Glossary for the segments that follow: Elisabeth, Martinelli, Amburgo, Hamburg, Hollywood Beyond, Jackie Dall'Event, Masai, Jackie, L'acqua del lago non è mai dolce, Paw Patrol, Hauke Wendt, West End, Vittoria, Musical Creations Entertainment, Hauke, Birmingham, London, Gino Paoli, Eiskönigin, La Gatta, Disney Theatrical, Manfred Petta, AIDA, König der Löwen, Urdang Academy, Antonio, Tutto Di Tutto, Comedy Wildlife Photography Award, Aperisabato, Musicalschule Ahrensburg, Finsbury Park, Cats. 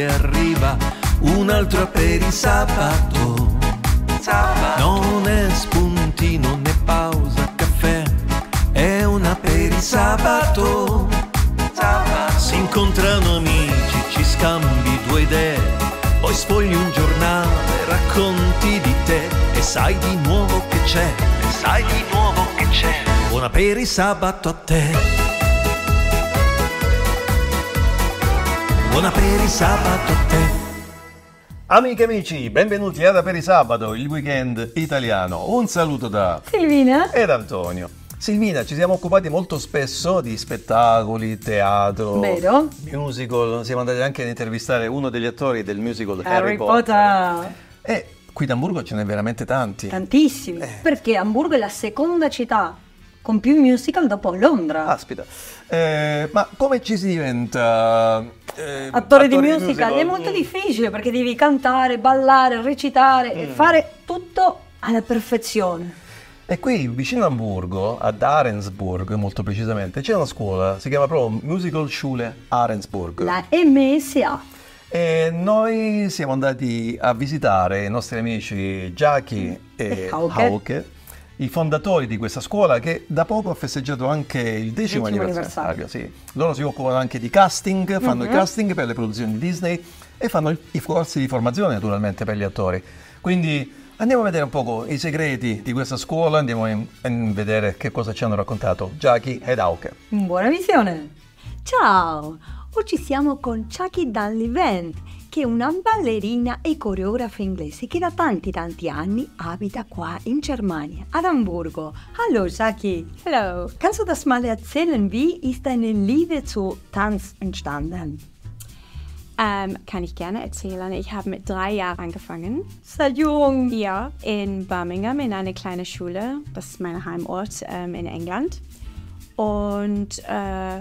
che arriva un altro Aperisabato. Non è spuntino né pausa caffè, è un Aperisabato. Si incontrano amici, ci scambi due idee, poi sfogli un giornale, racconti di te e sai di nuovo che c'è, e sai di nuovo che c'è un Aperisabato a te. Buon Aperisabato a te. Amiche e amici, benvenuti ad Aperisabato, il weekend italiano. Un saluto da Silvina ed Antonio. Silvina, ci siamo occupati molto spesso di spettacoli, teatro, vero? Musical. Siamo andati anche ad intervistare uno degli attori del musical Harry Potter. E qui ad Hamburgo ce n'è veramente tanti. Tantissimi, perché Hamburgo è la seconda città con più musical dopo Londra. Aspita, ma come ci si diventa attore di musical? È molto difficile perché devi cantare, ballare, recitare e fare tutto alla perfezione. E qui vicino a Hamburgo, ad Arensburg molto precisamente, c'è una scuola, si chiama proprio Musical Schule Arensburg, la MSA. E noi siamo andati a visitare i nostri amici Jackie e Hauke, i fondatori di questa scuola, che da poco ha festeggiato anche il decimo anniversario. Sì. Loro si occupano anche di casting, fanno il casting per le produzioni di Disney e fanno i corsi di formazione naturalmente per gli attori. Quindi andiamo a vedere un po' i segreti di questa scuola, andiamo a vedere che cosa ci hanno raccontato Jackie ed Hauke. Buona visione! Ciao! Oggi siamo con Jackie Dall'Event, che è una ballerina e coreografa inglese che da tanti anni abita qua in Germania, ad Hamburgo. Hallo Jackie! Hallo! Kannst du das mal erzählen, wie ist deine Liebe zu Tanz entstanden? Kann ich gerne erzählen. Ich habe mit 3 Jahren angefangen. Sehr jung! Ja, in Birmingham, in einer kleinen Schule. Das ist mein Heimort in England. Und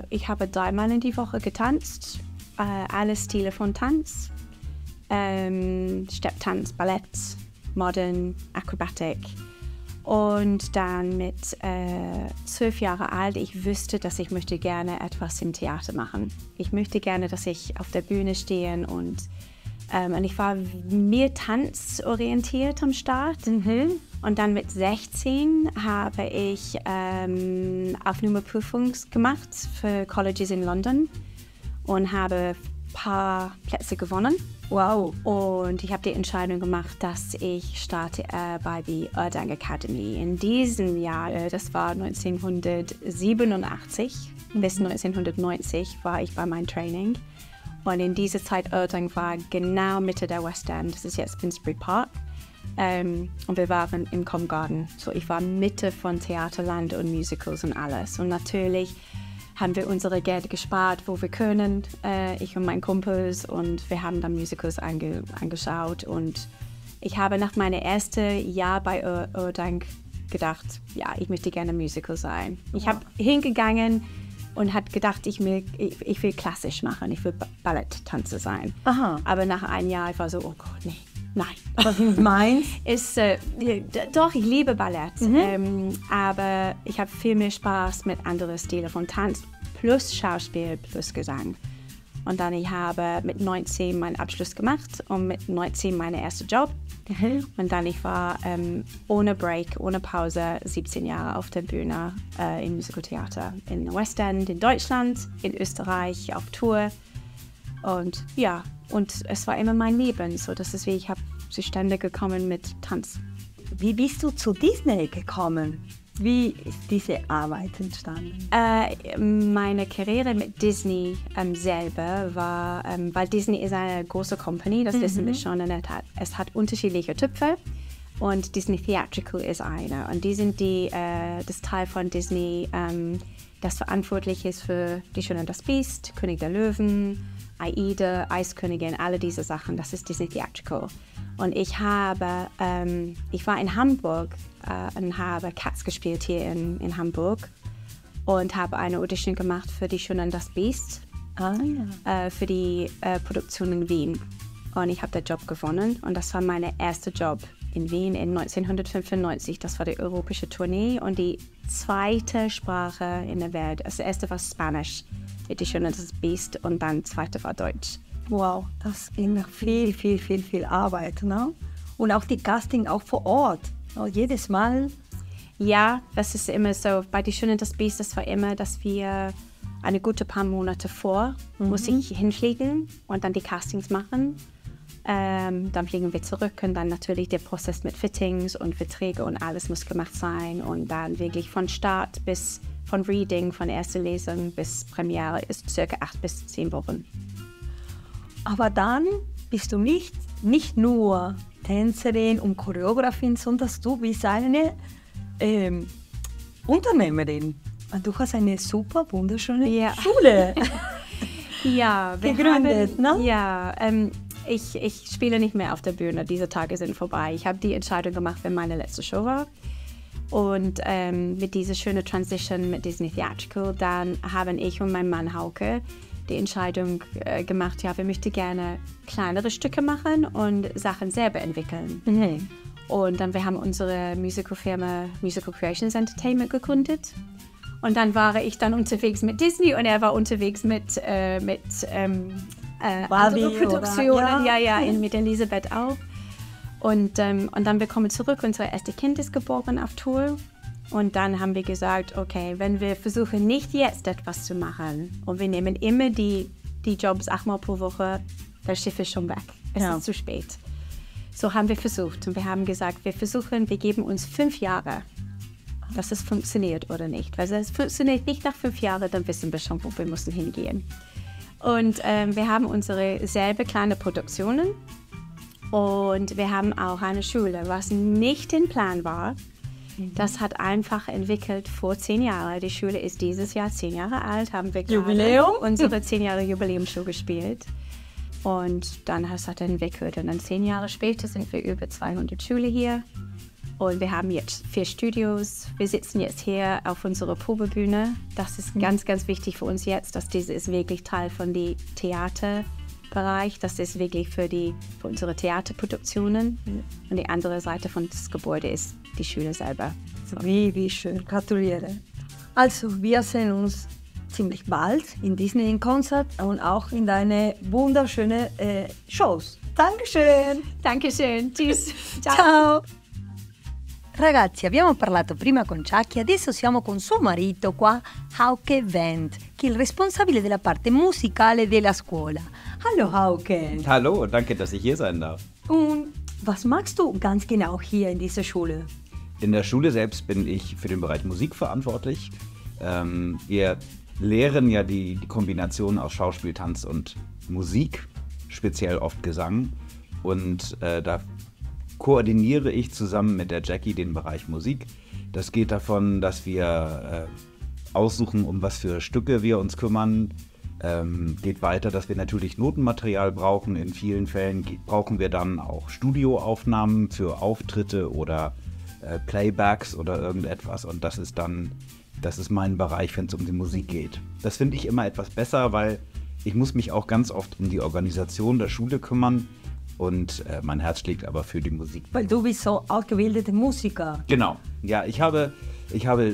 ich habe 3 Mal in die Woche getanzt. Alle Stile von Tanz, Stepptanz, Ballett, Modern, Akrobatik. Und dann mit 12 Jahre alt, ich wusste, dass ich möchte gerne etwas im Theater machen. Ich möchte gerne, dass ich auf der Bühne stehe und ich war mehr tanzorientiert am Start. Und dann mit 16 habe ich Aufnahmeprüfung gemacht für Colleges in London. Und habe ein paar Plätze gewonnen. Wow! Und ich habe die Entscheidung gemacht, dass ich starte bei der Urdang Academy in diesem Jahr. Das war 1987 bis 1990 war ich bei meinem Training. Und in dieser Zeit Urdang war genau Mitte der West End. Das ist jetzt Finsbury Park. Und wir waren im Covent Garden. So, ich war Mitte von Theaterland und Musicals und alles. Und natürlich haben wir unsere Geld gespart, wo wir können, ich und mein Kumpels, und wir haben dann Musicals angeschaut. Und ich habe nach meinem ersten Jahr bei Urdang gedacht, ja, ich möchte gerne Musical sein. Ich habe hingegangen und habe gedacht, ich will klassisch machen, ich will Balletttanze sein. Aha. Aber nach einem Jahr, ich war so, oh Gott, nee. Nein. Was ist meins? Doch, ich liebe Ballett, aber ich habe viel mehr Spaß mit anderen Stilen von Tanz, plus Schauspiel, plus Gesang. Und dann ich habe mit 19 meinen Abschluss gemacht und mit 19 meinen ersten Job. Und dann ich war ohne Break, ohne Pause 17 Jahre auf der Bühne im Musicaltheater in West End, in Deutschland, in Österreich, auf Tour. Und ja, und es war immer mein Leben, so dass es wie ich habe zustande gekommen mit Tanz. Wie bist du zu Disney gekommen? Wie ist diese Arbeit entstanden? Meine Karriere mit Disney selber war, weil Disney ist eine große Company, das wissen wir schon, und es hat unterschiedliche Töpfe. Und Disney Theatrical ist einer. Und die sind das Teil von Disney, das verantwortlich ist für Die Schöne und das Biest, König der Löwen, AIDA, Eiskönigin, alle diese Sachen, das ist Disney Theatrical. Und ich war in Hamburg und habe Cats gespielt hier in Hamburg und habe eine Audition gemacht für Die Schöne und das Biest, für die Produktion in Wien. Und ich habe den Job gewonnen und das war mein erster Job in Wien in 1995. Das war die europäische Tournee und die zweite Sprache in der Welt. Das erste war Spanisch, Die Schöne und das Biest, und dann zweite war Deutsch. Wow, das ging nach viel, viel, viel, viel Arbeit, ne? Und auch die Casting, auch vor Ort, jedes Mal. Ja, das ist immer so, bei Die Schöne und das Biest, das war immer, dass wir eine gute paar Monate vor, muss ich hinfliegen und dann die Castings machen. Dann fliegen wir zurück und dann natürlich der Prozess mit Fittings und Verträge und alles muss gemacht sein. Und dann wirklich von Start bis, von Reading, von erster Lesung bis Premiere ist circa 8 bis 10 Wochen. Aber dann bist du nicht nur Tänzerin und Choreografin, sondern du bist eine Unternehmerin. Du hast eine super wunderschöne Schule gegründet. Ne? Ja, ich spiele nicht mehr auf der Bühne. Diese Tage sind vorbei. Ich habe die Entscheidung gemacht, wenn meine letzte Show war. Und mit dieser schönen Transition mit Disney Theatrical, dann haben ich und mein Mann Hauke die Entscheidung gemacht, ja, wir möchten gerne kleinere Stücke machen und Sachen selber entwickeln. Mhm. Und dann wir haben unsere Musical-Firma Musical Creations Entertainment gegründet. Und dann war ich dann unterwegs mit Disney und er war unterwegs mit anderen Produktionen, oder, mit Elisabeth auch. Und dann wir kommen zurück, unser erstes Kind ist geboren auf Tour. Und dann haben wir gesagt, okay, wenn wir versuchen nicht jetzt etwas zu machen und wir nehmen immer die Jobs 8 Mal pro Woche, das Schiff ist schon weg, es ist zu spät. So haben wir versucht und wir haben gesagt, wir geben uns 5 Jahre, dass es funktioniert oder nicht. Weil es funktioniert nicht nach 5 Jahren, dann wissen wir schon, wo wir müssen hingehen. Und wir haben unsere selber kleine Produktionen und wir haben auch eine Schule, was nicht im Plan war. Das hat einfach entwickelt vor 10 Jahren. Die Schule ist dieses Jahr 10 Jahre alt, haben wir Jubiläum. Unsere 10 Jahre Jubiläumsshow gespielt. Und dann hat es entwickelt. Und dann 10 Jahre später sind wir über 200 Schüler hier. Und wir haben jetzt 4 Studios. Wir sitzen jetzt hier auf unserer Probebühne. Das ist ganz, ganz wichtig für uns jetzt, dass diese ist wirklich Teil von dem Theaterbereich. Das ist wirklich für unsere Theaterproduktionen. Und die andere Seite von das Gebäude ist die Schüler selber. So. Wie schön, gratuliere. Also wir sehen uns ziemlich bald in Disney im Konzert und auch in deine wunderschönen Shows. Dankeschön. Dankeschön, tschüss. Ciao. Ciao. Ragazzi, abbiamo parlato prima con Jackie, adesso siamo con suo marito qua, Hauke Wendt, che è il responsabile della parte musicale della scuola. Hallo Hauke. Hallo, danke, dass ich hier sein darf. Und was magst du ganz genau hier in dieser Schule? In der Schule selbst bin ich für den Bereich Musik verantwortlich. Wir lehren ja die Kombination aus Schauspiel, Tanz und Musik, speziell oft Gesang. Und da koordiniere ich zusammen mit der Jackie den Bereich Musik. Das geht davon, dass wir aussuchen, um was für Stücke wir uns kümmern. Geht weiter, dass wir natürlich Notenmaterial brauchen. In vielen Fällen brauchen wir dann auch Studioaufnahmen für Auftritte oder Playbacks oder irgendetwas. Und das ist mein Bereich, wenn es um die Musik geht. Das finde ich immer etwas besser, weil ich muss mich auch ganz oft um die Organisation der Schule kümmern. Und mein Herz schlägt aber für die Musik. Weil du bist so ausgebildete Musiker. Genau. Ja, ich habe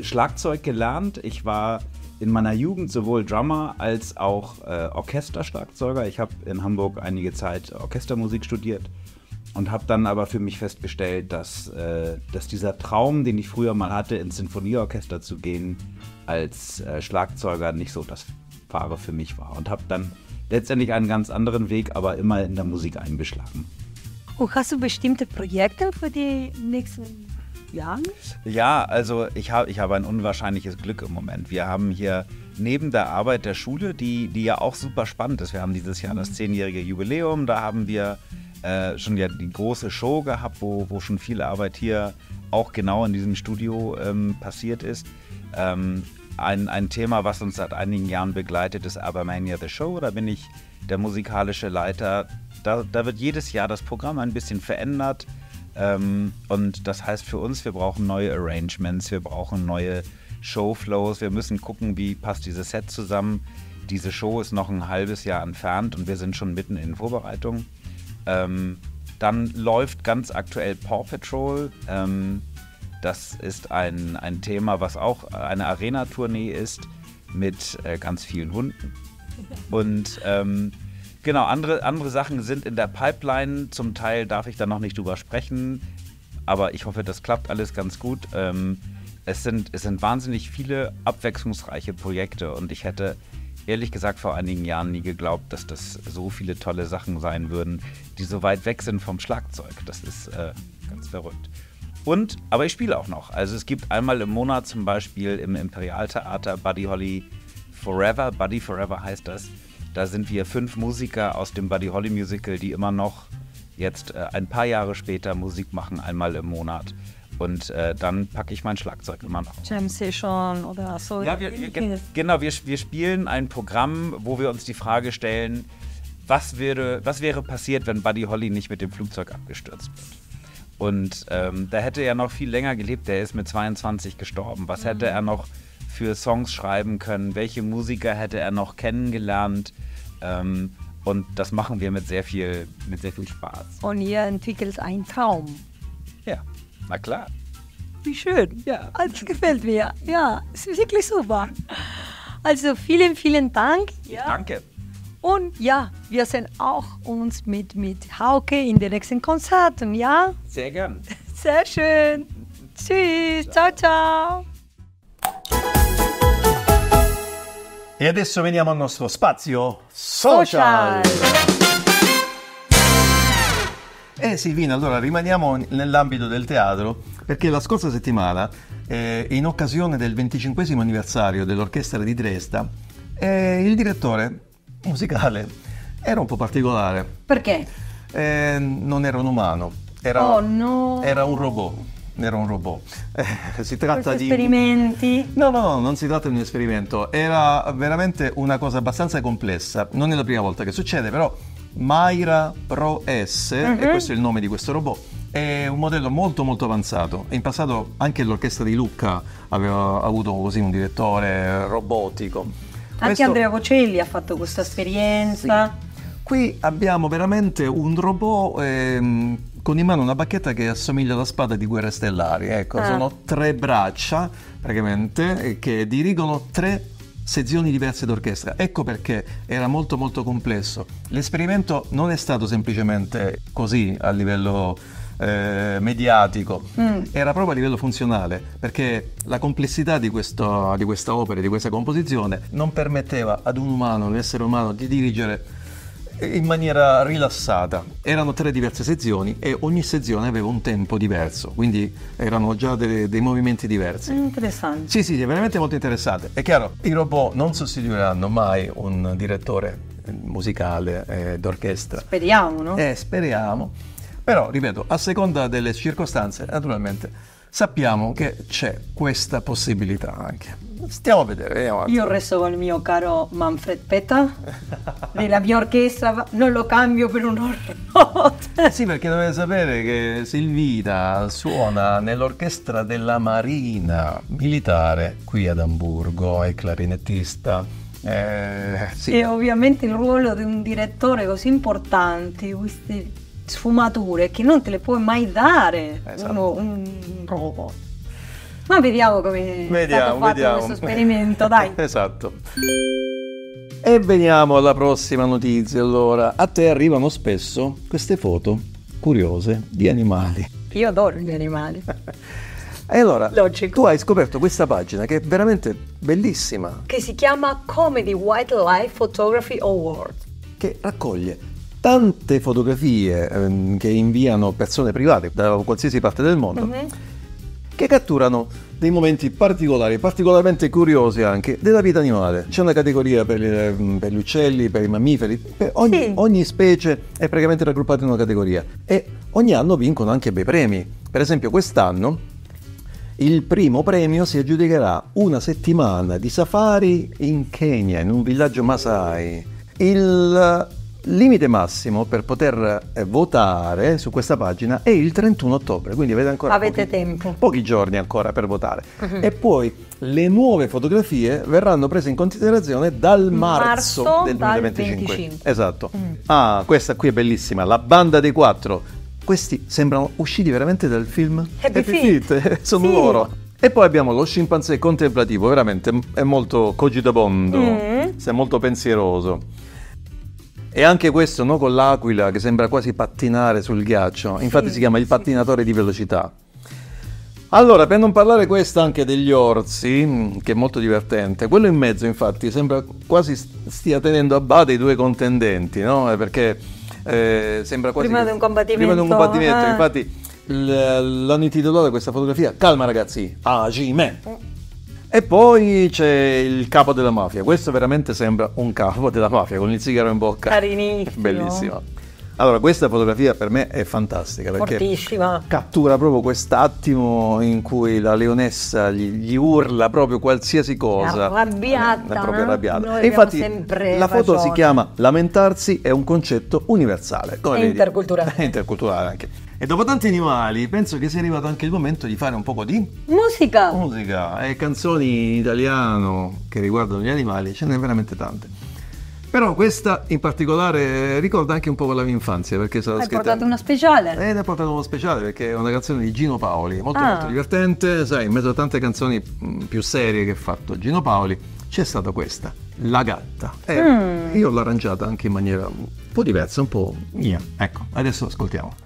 Schlagzeug gelernt. Ich war in meiner Jugend sowohl Drummer als auch Orchesterschlagzeuger. Ich habe in Hamburg einige Zeit Orchestermusik studiert und habe dann aber für mich festgestellt, dass dieser Traum, den ich früher mal hatte, ins Sinfonieorchester zu gehen, als Schlagzeuger nicht so das Wahre für mich war. Und habe dann letztendlich einen ganz anderen Weg, aber immer in der Musik eingeschlagen. Und hast du bestimmte Projekte für die nächsten Jahre? Ja, also ich habe ein unwahrscheinliches Glück im Moment. Wir haben hier neben der Arbeit der Schule, die ja auch super spannend ist. Wir haben dieses Jahr das 10-jährige Jubiläum, da haben wir schon ja die große Show gehabt, wo schon viel Arbeit hier auch genau in diesem Studio passiert ist. Ein Thema, was uns seit einigen Jahren begleitet, ist Abermania The Show. Da bin ich der musikalische Leiter. Da wird jedes Jahr das Programm ein bisschen verändert. Und das heißt für uns, wir brauchen neue Arrangements, wir brauchen neue Showflows. Wir müssen gucken, wie passt dieses Set zusammen. Diese Show ist noch ein halbes Jahr entfernt und wir sind schon mitten in Vorbereitung. Dann läuft ganz aktuell Paw Patrol. Das ist ein Thema, was auch eine Arena-Tournee ist mit ganz vielen Hunden. Und Genau, andere Sachen sind in der Pipeline. Zum Teil darf ich da noch nicht drüber sprechen, aber ich hoffe, das klappt alles ganz gut. Es sind wahnsinnig viele abwechslungsreiche Projekte und ich hätte ehrlich gesagt vor einigen Jahren nie geglaubt, dass das so viele tolle Sachen sein würden, die so weit weg sind vom Schlagzeug. Das ist ganz verrückt. Aber ich spiele auch noch. Also es gibt einmal im Monat zum Beispiel im Imperialtheater Buddy Holly Forever. Buddy Forever heißt das. Da sind wir 5 Musiker aus dem Buddy Holly Musical, die immer noch jetzt ein paar Jahre später Musik machen, einmal im Monat. Und dann packe ich mein Schlagzeug immer noch. Jam Session oder so. Ja, wir spielen ein Programm, wo wir uns die Frage stellen, was wäre passiert, wenn Buddy Holly nicht mit dem Flugzeug abgestürzt wird? Und da hätte er noch viel länger gelebt, der ist mit 22 gestorben. Was hätte er noch für Songs schreiben können? Welche Musiker hätte er noch kennengelernt? Und das machen wir mit sehr viel Spaß. Und ihr entwickelt einen Traum. Ja. Na klar. Wie schön. Ja. Das gefällt mir. Ja, ist wirklich super. Also vielen, vielen Dank. Ja. Danke. Und ja, wir sehen auch uns mit Hauke in den nächsten Konzerten, ja? Sehr gern. Sehr schön. Tschüss. Ciao, ciao. E adesso veniamo al nostro spazio social. Silvina, allora rimaniamo nell'ambito del teatro perché la scorsa settimana, in occasione del 25° anniversario dell'orchestra di Dresda, il direttore musicale era un po' particolare. Perché? Non era un umano, era un robot. Era un robot. Si tratta di esperimenti? No, non si tratta di un esperimento. Era veramente una cosa abbastanza complessa. Non è la prima volta che succede, però. Myra Pro S, e questo è il nome di questo robot, è un modello molto molto avanzato. In passato anche l'orchestra di Lucca aveva avuto così un direttore robotico. Anche Andrea Bocelli ha fatto questa esperienza. Sì. Qui abbiamo veramente un robot con in mano una bacchetta che assomiglia alla spada di Guerre Stellari. Ecco, sono 3 braccia praticamente che dirigono 3 sezioni diverse d'orchestra. Ecco perché era molto molto complesso. L'esperimento non è stato semplicemente così a livello mediatico, era proprio a livello funzionale, perché la complessità di questa opera, di questa composizione, non permetteva ad un umano, un essere umano, di dirigere in maniera rilassata. Erano 3 diverse sezioni e ogni sezione aveva un tempo diverso, quindi erano già dei movimenti diversi. Interessante. Sì, è veramente molto interessante. È chiaro, i robot non sostituiranno mai un direttore musicale d'orchestra. Speriamo, no? Speriamo. Però, ripeto, a seconda delle circostanze, naturalmente, sappiamo che c'è questa possibilità anche. Stiamo a vedere. Io resto con il mio caro Manfred Petta della mia orchestra, non lo cambio per un robot. Sì, perché dovete sapere che Silvina suona nell'orchestra della Marina Militare qui ad Amburgo, è clarinettista. Sì. E ovviamente il ruolo di un direttore così importante, queste sfumature che non te le puoi mai dare, esatto. Un robot. Ma vediamo come è stato fatto questo esperimento, dai. Esatto. E veniamo alla prossima notizia, allora. A te arrivano spesso queste foto curiose di animali. Io adoro gli animali. E allora, logico, tu hai scoperto questa pagina che è veramente bellissima. Che si chiama Comedy Wildlife Photography Award. Che raccoglie tante fotografie che inviano persone private da qualsiasi parte del mondo. Che catturano dei momenti particolari, particolarmente curiosi anche, della vita animale. C'è una categoria per gli uccelli, per i mammiferi, per ogni specie è praticamente raggruppata in una categoria. E ogni anno vincono anche bei premi. Per esempio quest'anno il primo premio si aggiudicherà una settimana di safari in Kenya, in un villaggio Masai. Il limite massimo per poter votare su questa pagina è il 31 ottobre, quindi avete ancora pochi giorni ancora per votare. E poi le nuove fotografie verranno prese in considerazione dal marzo del 2025. Esatto. Ah, questa qui è bellissima, la banda dei 4. Questi sembrano usciti veramente dal film Happy Feet. Sono loro. E poi abbiamo lo scimpanzé contemplativo, veramente è molto cogitabondo, è molto pensieroso. E anche questo, no, con l'aquila che sembra quasi pattinare sul ghiaccio, infatti sì, si chiama il pattinatore di velocità. Allora, per non parlare questa anche degli orsi, che è molto divertente, quello in mezzo infatti sembra quasi stia tenendo a bada i due contendenti, no? Perché sembra quasi... Prima di un combattimento. Prima di un combattimento, infatti l'hanno intitolata questa fotografia "Calma ragazzi, agime". E poi c'è il capo della mafia, questo veramente sembra un capo della mafia con il sigaro in bocca. Carinissimo. Bellissimo. Allora, questa fotografia per me è fantastica perché fortissima, cattura proprio quest'attimo in cui la leonessa gli urla proprio qualsiasi cosa. Arrabbiata. È proprio arrabbiata. E infatti la foto si chiama "Lamentarsi è un concetto universale". Come vedi? Interculturale. Interculturale anche. E dopo tanti animali, penso che sia arrivato anche il momento di fare un po' di... musica! Musica e canzoni in italiano che riguardano gli animali, ce n'è veramente tante. Però questa in particolare ricorda anche un po' la mia infanzia, perché è stata scritta... Hai portato una speciale? Ed è portato uno speciale, perché è una canzone di Gino Paoli, molto molto divertente, sai, in mezzo a tante canzoni più serie che ha fatto Gino Paoli, c'è stata questa, La Gatta. Io l'ho arrangiata anche in maniera un po' diversa, un po' mia. Ecco, adesso ascoltiamo.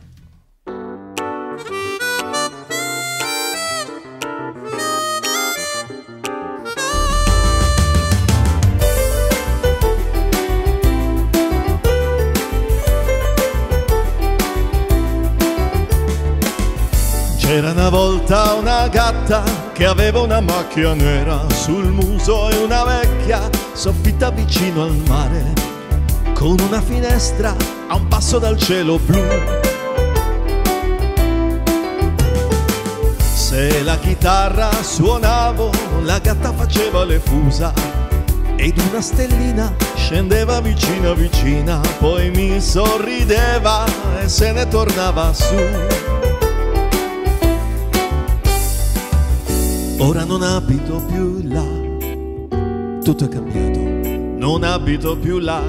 C'era una volta una gatta che aveva una macchia nera sul muso e una vecchia soffitta vicino al mare, con una finestra a un passo dal cielo blu. Se la chitarra suonavo, la gatta faceva le fusa ed una stellina scendeva vicina vicina, poi mi sorrideva e se ne tornava su. Ora non abito più là, tutto è cambiato, non abito più là.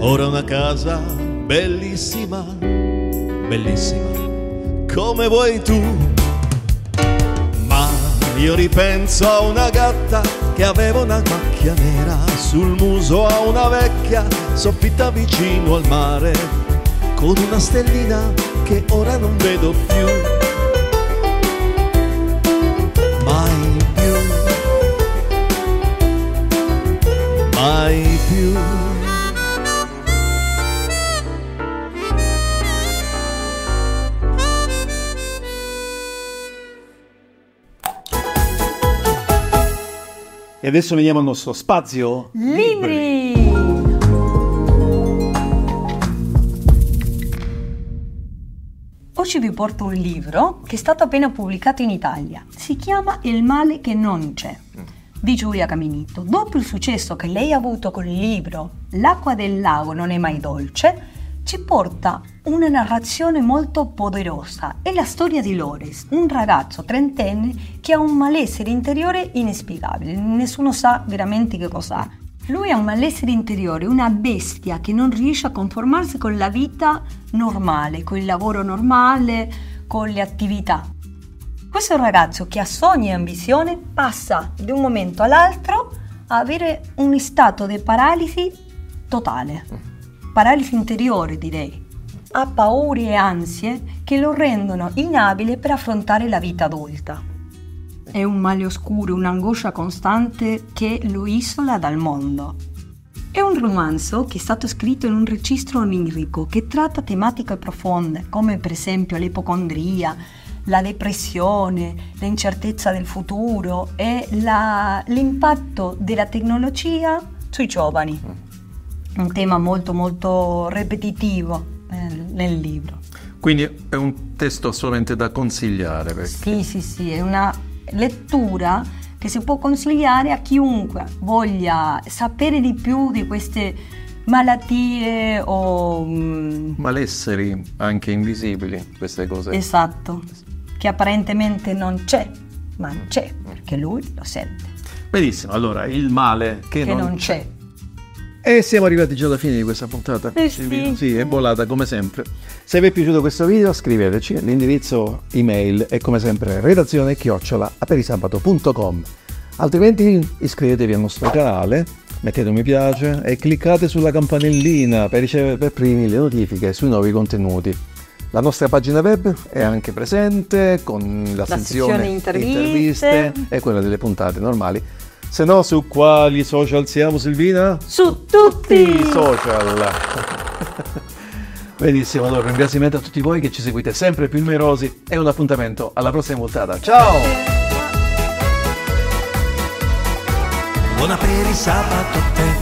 Ora una casa bellissima, bellissima, come vuoi tu. Ma io ripenso a una gatta che aveva una macchia nera sul muso, a una vecchia soffitta vicino al mare, con una stellina che ora non vedo più. Mai più. E adesso veniamo al nostro spazio libri. Oggi vi porto un libro che è stato appena pubblicato in Italia. Si chiama "Il male che non c'è", di Giulia Caminito. Dopo il successo che lei ha avuto col libro "L'acqua del lago non è mai dolce", ci porta una narrazione molto poderosa. È la storia di Loris, un ragazzo trentenne che ha un malessere interiore inspiegabile. Nessuno sa veramente che cos'ha. Lui ha un malessere interiore, una bestia che non riesce a conformarsi con la vita normale, con il lavoro normale, con le attività. Questo ragazzo che ha sogni e ambizione passa di un momento all'altro a avere un stato di paralisi totale, paralisi interiore direi. Ha paure e ansie che lo rendono inabile per affrontare la vita adulta. È un male oscuro, un'angoscia costante che lo isola dal mondo. È un romanzo che è stato scritto in un registro onirico che tratta tematiche profonde come per esempio l'ipocondria, la depressione, l'incertezza del futuro e l'impatto della tecnologia sui giovani. Un tema molto molto ripetitivo nel libro. Quindi è un testo assolutamente da consigliare. Perché... Sì, sì, sì, è una lettura che si può consigliare a chiunque voglia sapere di più di queste malattie o... malesseri anche invisibili, queste cose. Esatto. Che apparentemente non c'è, ma c'è, perché lui lo sente. Benissimo, allora il male che non c'è. E siamo arrivati già alla fine di questa puntata. Sì. Sì, è volata come sempre. Se vi è piaciuto questo video scriveteci, l'indirizzo email è come sempre redazione@aperisabato.com. Altrimenti iscrivetevi al nostro canale, mettete un mi piace e cliccate sulla campanellina per ricevere per primi le notifiche sui nuovi contenuti. La nostra pagina web è anche presente con la sezione interviste e quella delle puntate normali. Se no, su quali social siamo, Silvina? Su tutti i social! Benissimo, allora un ringraziamento a tutti voi che ci seguite sempre più numerosi e un appuntamento alla prossima puntata. Ciao! Buon Aperisabato a te.